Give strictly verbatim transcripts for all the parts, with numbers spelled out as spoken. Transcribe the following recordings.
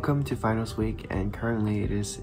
Welcome to finals week, and currently it is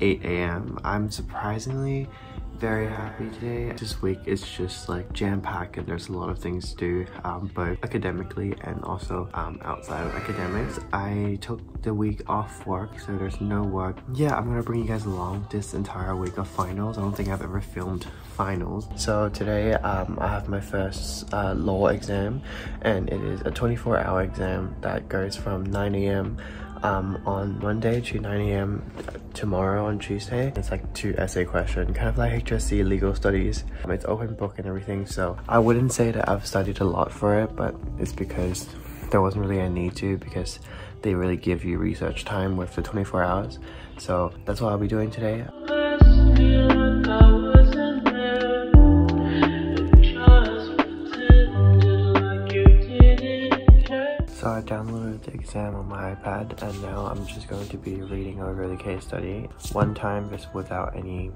eight A M I'm surprisingly very happy today. This week is just like jam-packed and there's a lot of things to do, um, both academically and also um, outside of academics. I took the week off work, so there's no work. Yeah, I'm gonna bring you guys along this entire week of finals. I don't think I've ever filmed finals. So today um, I have my first uh, law exam, and it is a twenty-four hour exam that goes from nine A M Um, on Monday to nine A M tomorrow on Tuesday. It's like two essay question, kind of like H S C legal studies. Um, it's open book and everything, so I wouldn't say that I've studied a lot for it, but it's because there wasn't really a need to, because they really give you research time with the twenty-four hours. So that's what I'll be doing today. So I downloaded the exam on my iPad, and now I'm just going to be reading over the case study one time, just without any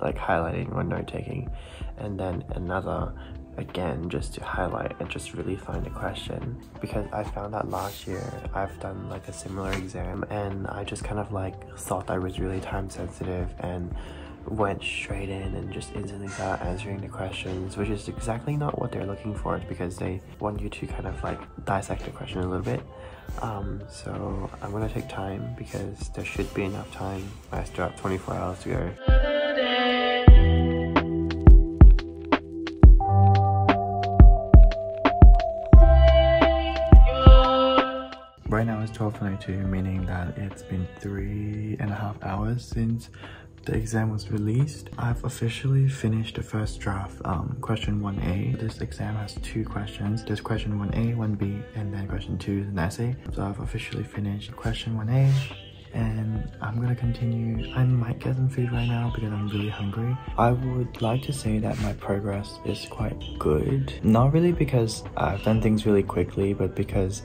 like highlighting or note taking, and then another again just to highlight and just really find a question, because I found that last year I've done like a similar exam and I just kind of like thought I was really time sensitive and went straight in and just instantly started answering the questions, which is exactly not what they're looking for, because they want you to kind of like dissect the question a little bit. Um, so I'm gonna take time, because there should be enough time. I still have twenty-four hours to go. Right now it's twelve twenty-two, meaning that it's been three and a half hours since the exam was released. I've officially finished the first draft, um, question one A. This exam has two questions. There's question one A, one B, and then question two is an essay. So I've officially finished question one A, and I'm gonna continue. I might get some food right now because I'm really hungry. I would like to say that my progress is quite good. Not really because I've done things really quickly, but because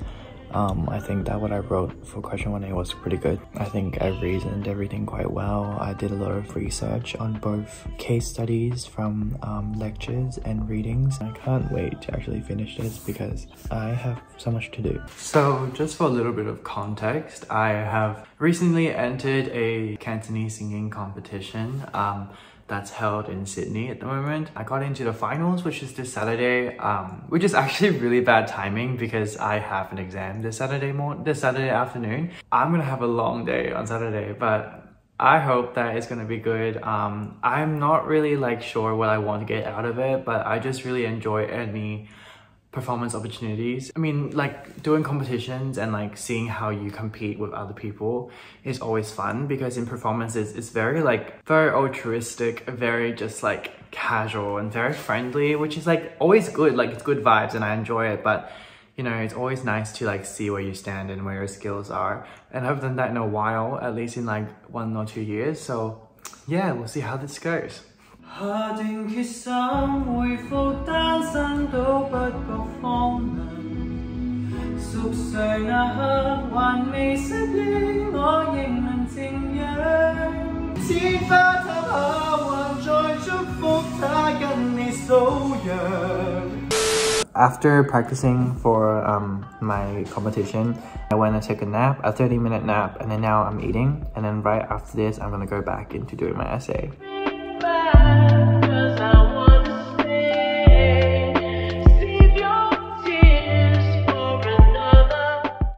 Um, I think that what I wrote for question one A was pretty good. I think I reasoned everything quite well. I did a lot of research on both case studies from um, lectures and readings. I can't wait to actually finish this because I have so much to do. So just for a little bit of context, I have recently entered a Cantonese singing competition. Um, that's held in Sydney at the moment. I got into the finals, which is this Saturday, um, which is actually really bad timing because I have an exam this Saturday morning, this Saturday afternoon. I'm gonna have a long day on Saturday, but I hope that it's gonna be good. Um, I'm not really like sure what I want to get out of it, but I just really enjoy any performance opportunities. I mean, like doing competitions and like seeing how you compete with other people is always fun, because in performances it's very like very altruistic, very just like casual and very friendly, which is like always good. Like it's good vibes and I enjoy it, but you know, it's always nice to like see where you stand and where your skills are. And I've done that in a while, at least in like one or two years. So yeah, we'll see how this goes. 下定決心回復單身都不覺荒涼 熟睡那刻還未失戀我仍能靜養 天花塔下還在祝福他跟你數揚 After practicing for um, my competition, I went and took a nap, a thirty minute nap, and then now I'm eating, and then right after this I'm gonna go back into doing my essay.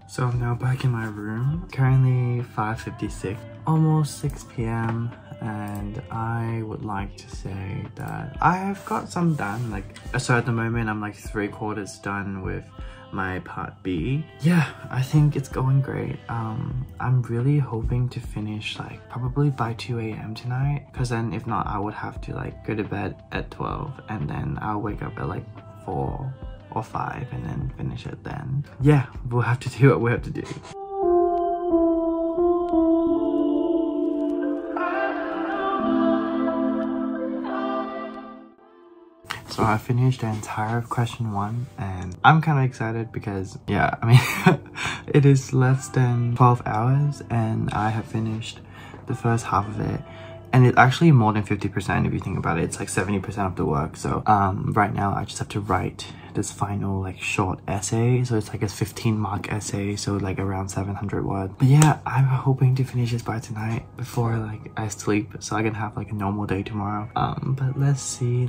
So I'm now back in my room, currently five fifty-six, almost six P M and I would like to say that I have got some done. Like, so at the moment I'm like three quarters done with my part B. Yeah, I think it's going great. Um, I'm really hoping to finish like probably by two A M tonight, because then if not, I would have to like go to bed at twelve and then I'll wake up at like four or five and then finish it then. Yeah, we'll have to do what we have to do. So I finished the entire question one, and I'm kind of excited because, yeah, I mean, it is less than twelve hours and I have finished the first half of it. And it's actually more than fifty percent if you think about it. It's like seventy percent of the work. So um, right now I just have to write this final like short essay, so it's like a fifteen mark essay, so like around seven hundred words. But yeah, I'm hoping to finish this by tonight before like I sleep, so I can have like a normal day tomorrow. Um but let's see.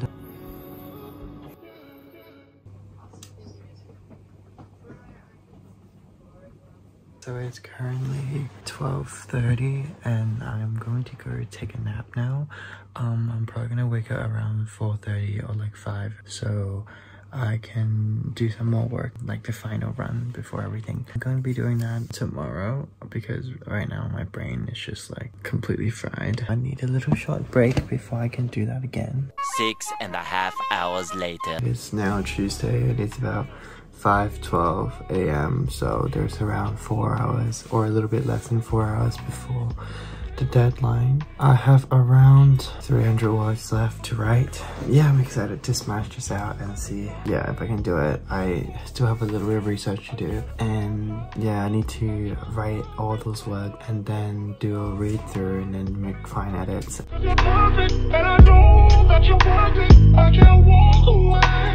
So it's currently twelve thirty and I'm going to go take a nap now. Um, I'm probably going to wake up around four thirty or like five so I can do some more work, like the final run before everything. I'm going to be doing that tomorrow because right now my brain is just like completely fried. I need a little short break before I can do that again. Six and a half hours later. It's now Tuesday and it's about five twelve a m so there's around four hours or a little bit less than four hours before the deadline. I have around three hundred words left to write. Yeah, I'm excited to smash this out and see, yeah, if I can do it. I still have a little bit of research to do, and yeah, I need to write all those words and then do a read through and then make fine edits. You're perfect, and I know that you're perfect. I can't walk away.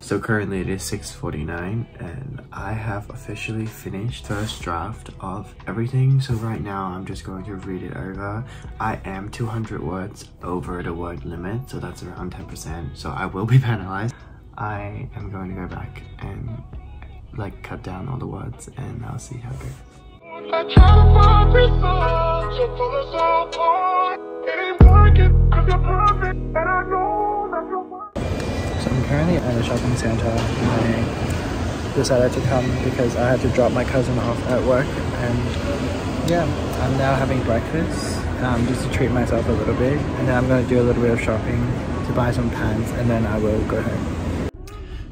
So currently it is six forty-nine and I have officially finished first draft of everything. So right now I'm just going to read it over. I am two hundred words over the word limit, so that's around ten percent. So I will be penalized. I am going to go back and like cut down all the words and I'll see how it goes. I'm currently at a shopping center and I decided to come because I had to drop my cousin off at work, and yeah, I'm now having breakfast um, just to treat myself a little bit, and then I'm going to do a little bit of shopping to buy some pants and then I will go home.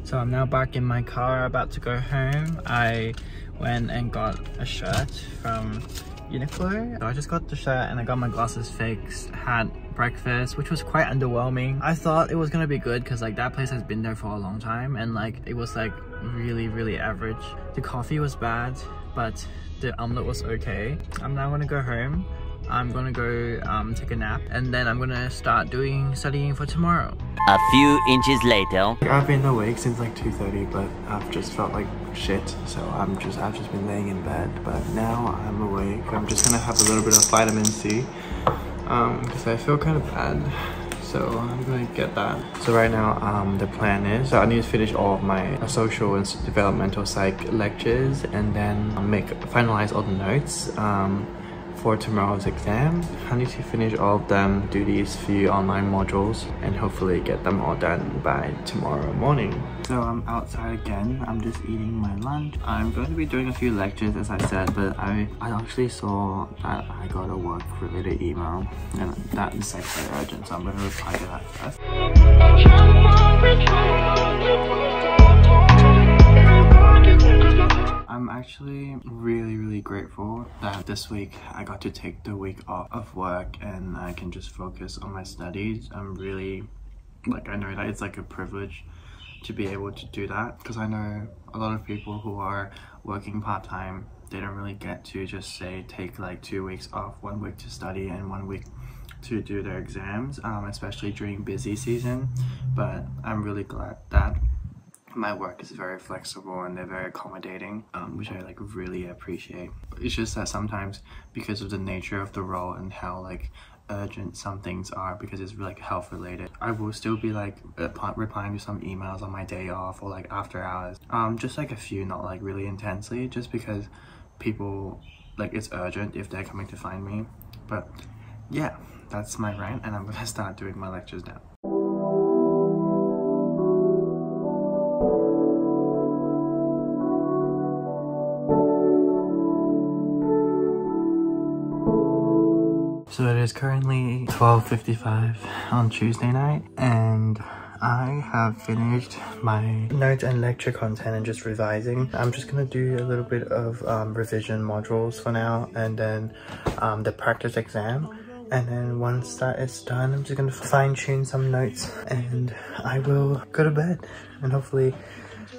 So I'm now back in my car about to go home. I went and got a shirt from Uniqlo. So I just got the shirt and I got my glasses fixed, had breakfast, which was quite underwhelming. I thought it was gonna be good because like that place has been there for a long time and like it was like really really average. The coffee was bad but the omelette was okay. I'm now gonna go home. I'm gonna go um, take a nap and then I'm gonna start doing studying for tomorrow. A few inches later. I've been awake since like two thirty but I've just felt like shit, so I'm just, I've just been laying in bed, but now I'm awake. I'm just gonna have a little bit of vitamin C um, because I feel kind of bad. So I'm gonna get that. So right now um, the plan is so I need to finish all of my uh, social and developmental psych lectures and then I'll make finalize all the notes um, for tomorrow's exam. I need to finish all of them, do these few online modules, and hopefully get them all done by tomorrow morning. So I'm outside again. I'm just eating my lunch. I'm going to be doing a few lectures as I said, but I, I actually saw that I got a work related email and that is like very urgent, so I'm going to reply to that first. I'm actually really really grateful that this week I got to take the week off of work and I can just focus on my studies. I'm really like, I know that it's like a privilege to be able to do that because I know a lot of people who are working part-time, they don't really get to just say take like two weeks off, one week to study and one week to do their exams, um, especially during busy season. But I'm really glad that my work is very flexible and they're very accommodating, um, which I like really appreciate. It's just that sometimes because of the nature of the role and how like urgent some things are because it's like health related, I will still be like replying to some emails on my day off or like after hours, um, just like a few, not like really intensely, just because people like it's urgent if they're coming to find me. But yeah, that's my rant and I'm gonna start doing my lectures now. So it is currently twelve fifty-five on Tuesday night and I have finished my notes and lecture content and just revising. I'm just going to do a little bit of um, revision modules for now and then um, the practice exam. And then once that is done, I'm just going to fine-tune some notes and I will go to bed and hopefully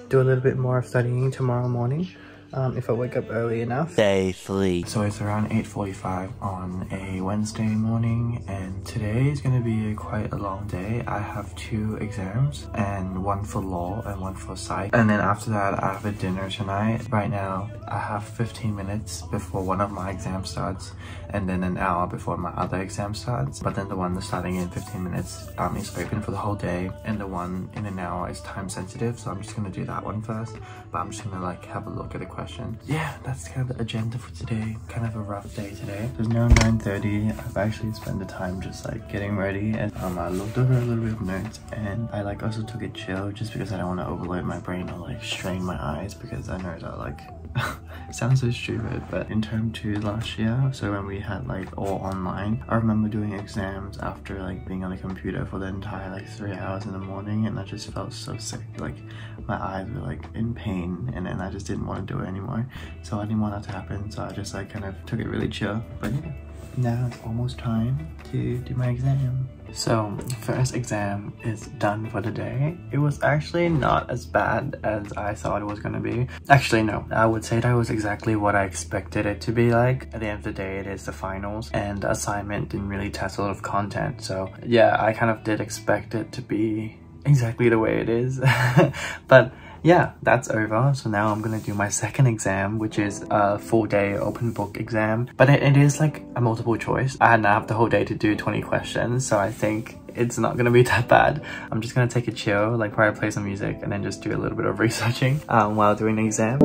do a little bit more of studying tomorrow morning. um, if I wake up early enough. Day three. So it's around eight forty-five on a Wednesday morning, and today is going to be a quite a long day. I have two exams, and one for law and one for psych. And then after that, I have a dinner tonight. Right now, I have fifteen minutes before one of my exams starts, and then an hour before my other exam starts. But then the one that's starting in fifteen minutes um, is open for the whole day, and the one in an hour is time sensitive, so I'm just going to do that one first. But I'm just going to like have a look at a question. Yeah, that's kind of the agenda for today. Kind of a rough day today. There's now nine thirty. I've actually spent the time just like getting ready, and um, I looked over a little bit of notes, and I like also took a chill just because I don't want to overload my brain or like strain my eyes, because I know that like it sounds so stupid, but in term two last year, so when we had like all online, I remember doing exams after like being on the computer for the entire like three hours in the morning, and I just felt so sick. Like my eyes were like in pain, and then I just didn't want to do it anymore. So I didn't want that to happen, so I just like kind of took it really chill. But yeah, now it's almost time to do my exam. So, first exam is done for the day. It was actually not as bad as I thought it was gonna be. Actually, no. I would say that was exactly what I expected it to be like. At the end of the day, it is the finals, and the assignment didn't really test a lot of content. So, yeah, I kind of did expect it to be exactly the way it is. But yeah, that's over. So now I'm gonna do my second exam, which is a full day open book exam, but it, it is like a multiple choice, and I have the whole day to do twenty questions, so I think it's not gonna be that bad. I'm just gonna take a chill, like probably play some music, and then just do a little bit of researching um, while doing the exam.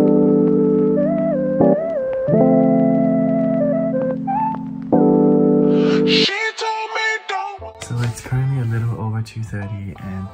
So it's currently a little over two thirty, and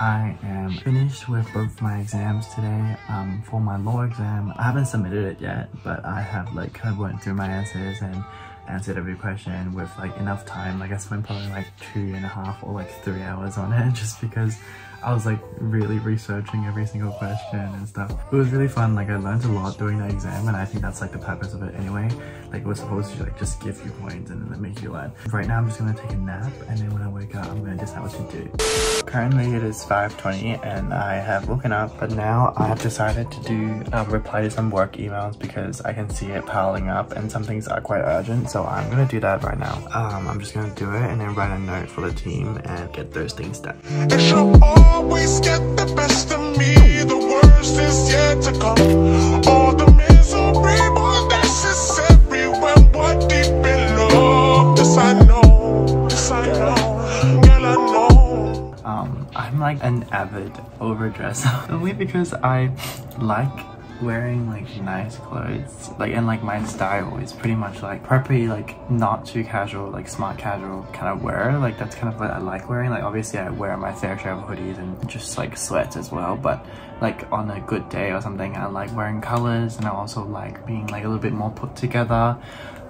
I am finished with both my exams today. Um, for my law exam, I haven't submitted it yet, but I have like kind of went through my answers and answered every question with like enough time. Like I spent probably like two and a half or like three hours on it, just because I was like really researching every single question and stuff. It was really fun. Like I learned a lot during that exam, and I think that's like the purpose of it anyway. Like it was supposed to like just give you points and then make you learn. Right now I'm just gonna take a nap, and then when I wake up I'm gonna decide what to do. Currently it is five twenty and I have woken up, but now I have decided to do um, reply to some work emails because I can see it piling up and some things are quite urgent, so I'm gonna do that right now. Um, I'm just gonna do it and then write a note for the team and get those things done. Always get the best of me, the worst is yet to come. All the misery was necessary when we're deep in love. This I know, this I know, girl I know. Um, I'm like an avid overdresser, only because I like wearing like nice clothes, like, and like my style is pretty much like preppy, like not too casual, like smart casual kind of wear. Like that's kind of what I like wearing. Like obviously I wear my fair share of hoodies and just like sweats as well, but like on a good day or something I like wearing colors, and I also like being like a little bit more put together.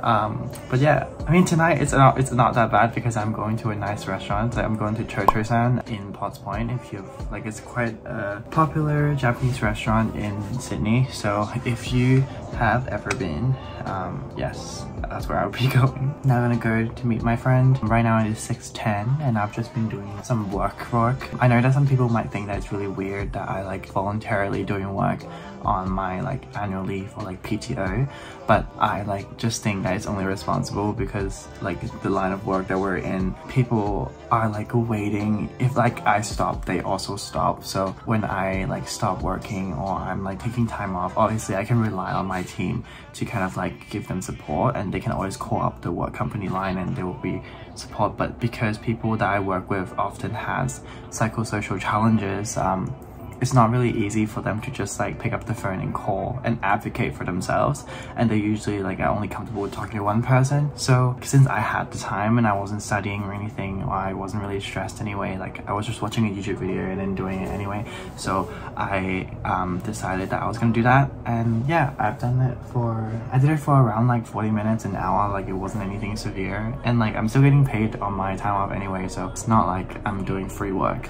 Um, but yeah, I mean tonight it's not, it's not that bad because I'm going to a nice restaurant. Like I'm going to Chocho-san in Potts Point. If you've like, it's quite a popular Japanese restaurant in Sydney. So if you have ever been, um, yes, that's where I would be going. Now I'm gonna go to meet my friend. Right now it is six ten, and I've just been doing some work work. I know that some people might think that it's really weird that I like voluntarily doing work on my like annual leave or like P T O, but I like just think that it's only responsible because like the line of work that we're in, people are like waiting. If like I stop, they also stop. So when I like stop working or I'm like taking time off, obviously I can rely on my team to kind of like give them support, and they can always call up the work company line and there will be support. But because people that I work with often has psychosocial challenges, um, it's not really easy for them to just like pick up the phone and call and advocate for themselves, and they usually like are only comfortable with talking to one person. So since I had the time and I wasn't studying or anything, or I wasn't really stressed anyway, like I was just watching a YouTube video and then doing it anyway, so I um, decided that I was gonna do that. And yeah, I've done it for, I did it for around like forty minutes, an hour. Like it wasn't anything severe, and like I'm still getting paid on my time off anyway, so it's not like I'm doing free work.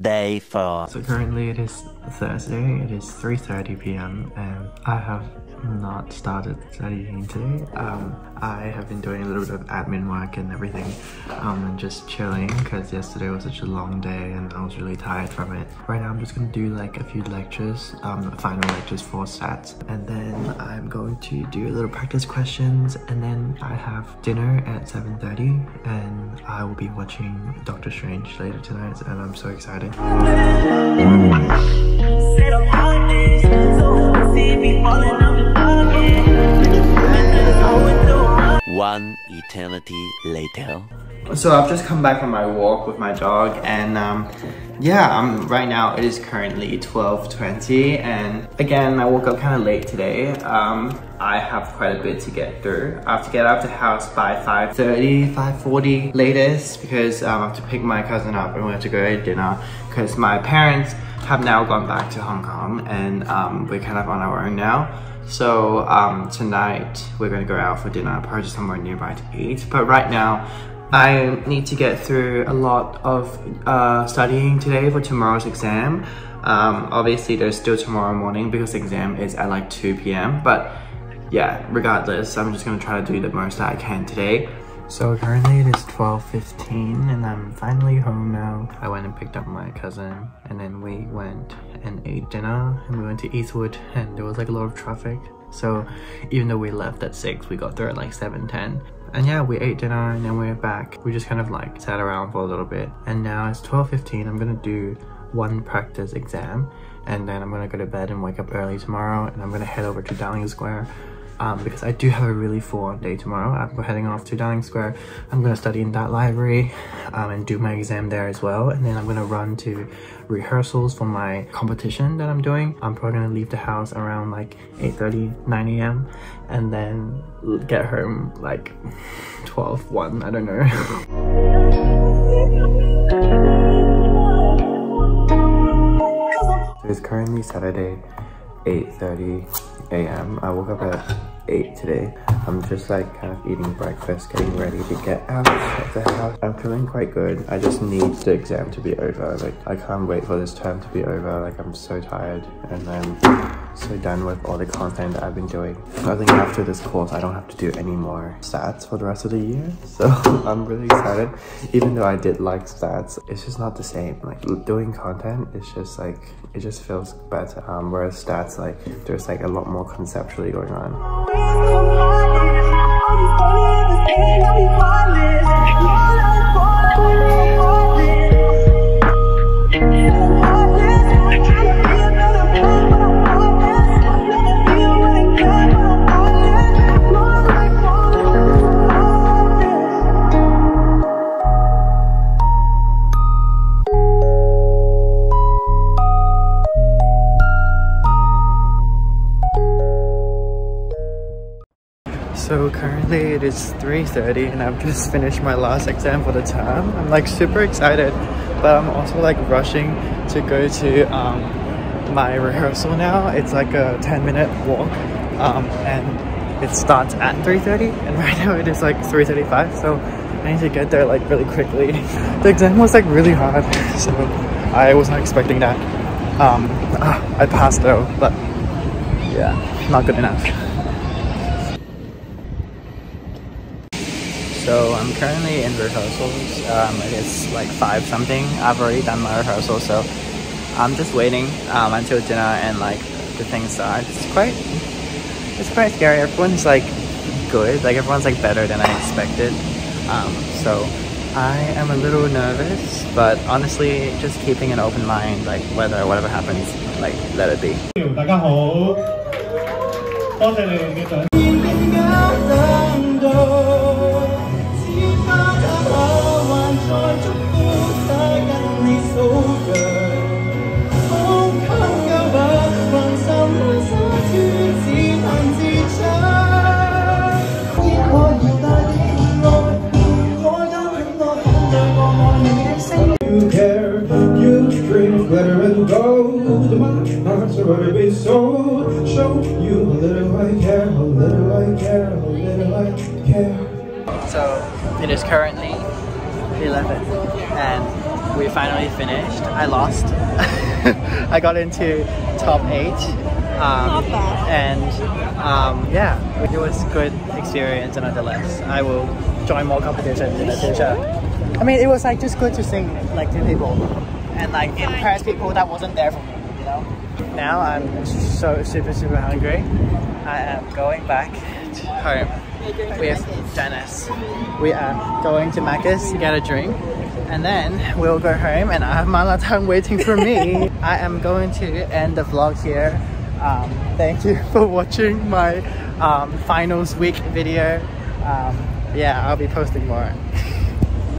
Day four. So currently it is Thursday, it is three thirty p m and I have not started studying today. Um, I have been doing a little bit of admin work and everything, um, and just chilling because yesterday was such a long day and I was really tired from it. Right now I'm just going to do like a few lectures, um, final lectures for SATs, and then I'm going to do a little practice questions, and then I have dinner at seven thirty and I will be watching Doctor Strange later tonight and I'm so excited. One eternity later. So I've just come back from my walk with my dog, and um, yeah, um, right now it is currently twelve twenty, and again I woke up kind of late today. Um, I have quite a bit to get through. I have to get out of the house by five thirty, five forty latest, because um, I have to pick my cousin up and we have to go to dinner because my parents have now gone back to Hong Kong, and um, we're kind of on our own now. So um, tonight we're going to go out for dinner, probably somewhere nearby to eat. But right now I need to get through a lot of uh, studying today for tomorrow's exam. Um, obviously there's still tomorrow morning because the exam is at like two p m But yeah, regardless, I'm just going to try to do the most that I can today. So currently it is twelve fifteen and I'm finally home now. I went and picked up my cousin, and then we went and ate dinner, and we went to Eastwood, and there was like a lot of traffic. So even though we left at six, we got there at like seven ten. And yeah, we ate dinner and then we were back. We just kind of like sat around for a little bit. And now it's twelve fifteen, I'm gonna do one practice exam, and then I'm gonna go to bed and wake up early tomorrow, and I'm gonna head over to Darling Square. Um, because I do have a really full day tomorrow. I'm heading off to Darling Square. I'm going to study in that library um, and do my exam there as well. And then I'm going to run to rehearsals for my competition that I'm doing. I'm probably going to leave the house around like eight thirty, nine a m and then get home like twelve, one, I don't know. So it's currently Saturday, eight thirty a m I woke up at eight today. I'm just like kind of eating breakfast, getting ready to get out of the house. I'm feeling quite good. I just need the exam to be over. Like, I can't wait for this term to be over. Like, I'm so tired and I'm so done with all the content that I've been doing. I think after this course, I don't have to do any more stats for the rest of the year. So I'm really excited. Even though I did like stats, it's just not the same. Like, doing content, it's just like, it just feels better. Um, whereas stats, like, there's like a lot more conceptually going on. So currently it is three thirty and I've just finished my last exam for the term. I'm like super excited, but I'm also like rushing to go to um, my rehearsal now. It's like a ten minute walk, um, and it starts at three thirty, and right now it is like three thirty-five, so I need to get there like really quickly. The exam was like really hard, so I was not expecting that. Um, uh, I passed though, but yeah, not good enough. So I'm currently in rehearsals. Um, it's like five something. I've already done my rehearsal, so I'm just waiting um, until dinner and like the things start. It's quite, it's quite scary. Everyone's like good. Like everyone's like better than I expected. Um, so I am a little nervous, but honestly, just keeping an open mind. Like whether whatever happens, like let it be. So show you a little I care, a little I care, a little I care. So it is currently eleven and we finally finished. I lost. I got into top eight Um, and um, yeah, it was good experience and nonetheless. I will join more competitions in the future. I mean, it was like just good to sing like to people and like impress people that wasn't there for me, you know. Now I'm so super super hungry. I am going back to home with Dennis. We are going to Maccas to get a drink. And then we'll go home and I have Malatang waiting for me. I am going to end the vlog here. Um, thank you for watching my um, finals week video. Um, yeah, I'll be posting more.